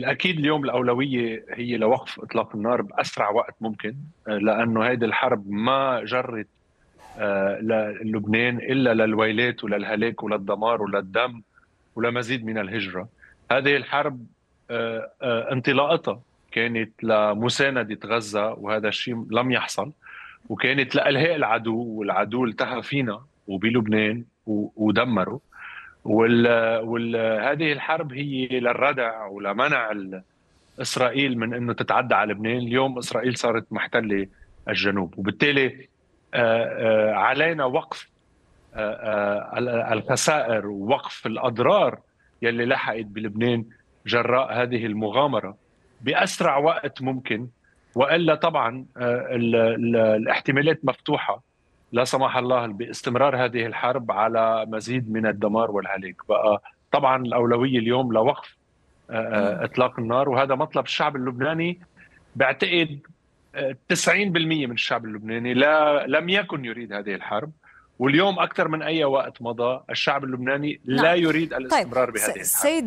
أكيد اليوم الأولوية هي لوقف إطلاق النار بأسرع وقت ممكن، لأنه هيدي الحرب ما جرت للبنان إلا للويلات وللهلاك وللدمار وللدم ولمزيد من الهجرة. هذه الحرب انطلاقتها كانت لمساندة غزة، وهذا الشيء لم يحصل، وكانت لإلهاء العدو، والعدو التهى فينا وبلبنان ودمره. هذه الحرب هي للردع ولمنع إسرائيل من أنه تتعدى على لبنان. اليوم إسرائيل صارت محتلة الجنوب، وبالتالي علينا وقف الخسائر ووقف الأضرار يلي لحقت بلبنان جراء هذه المغامرة بأسرع وقت ممكن، وإلا طبعا الاحتمالات مفتوحة لا سمح الله باستمرار هذه الحرب على مزيد من الدمار والهلاك. بقى طبعا الأولوية اليوم لوقف إطلاق النار، وهذا مطلب الشعب اللبناني. بعتقد 90% من الشعب اللبناني لم يكن يريد هذه الحرب، واليوم أكثر من أي وقت مضى الشعب اللبناني لا يريد الاستمرار بهذه الحرب.